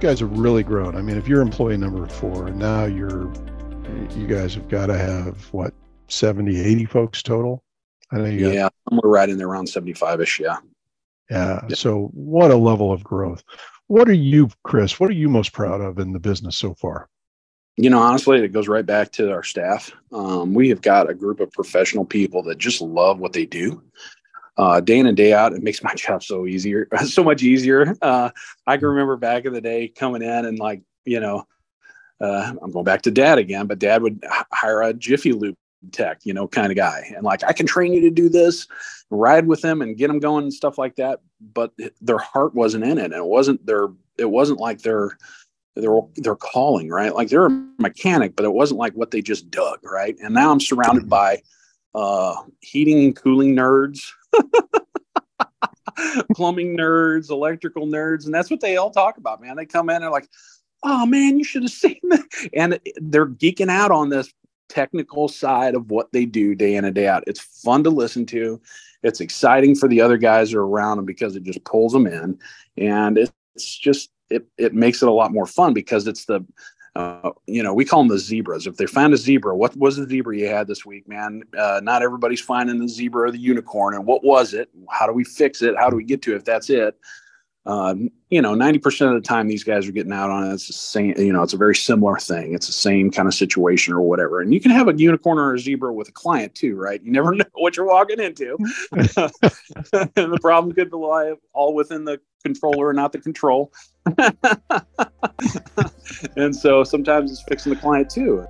guys have really grown. I mean, if you're employee number 4 and now you guys have got to have what, 70, 80 folks total? I know you got, we're right in there around 75-ish. Yeah. So what a level of growth. What are you, Chris, what are you most proud of in the business so far? You know, honestly, it goes right back to our staff. We have got a group of professional people that just love what they do. Day in and day out, it makes my job so much easier. I can remember back in the day coming in and I'm going back to Dad again, but Dad would hire a Jiffy Lube tech, kind of guy. And I can train you to do this, ride with them and get them going and stuff like that. But their heart wasn't in it. And it wasn't like their calling, right? Like they're a mechanic, but it wasn't like what they just dug, right? And now I'm surrounded by heating and cooling nerds, plumbing nerds, electrical nerds, and that's what they all talk about, man. They come in and they're like, oh man, you should have seen that. And they're geeking out on this technical side of what they do day in and day out. It's fun to listen to. It's exciting for the other guys that are around them because it just pulls them in. And it makes it a lot more fun because it's the, we call them the zebras. If they find a zebra, what was the zebra you had this week, man? Not everybody's finding the zebra or the unicorn. And what was it? How do we fix it? How do we get to it if that's it? 90% of the time these guys are getting out on it. It's the same, it's a very similar thing. It's the same kind of situation or whatever. And you can have a unicorn or a zebra with a client too, right? You never know what you're walking into. And the problem could lie all within the controller and not the control. And so sometimes it's fixing the client too.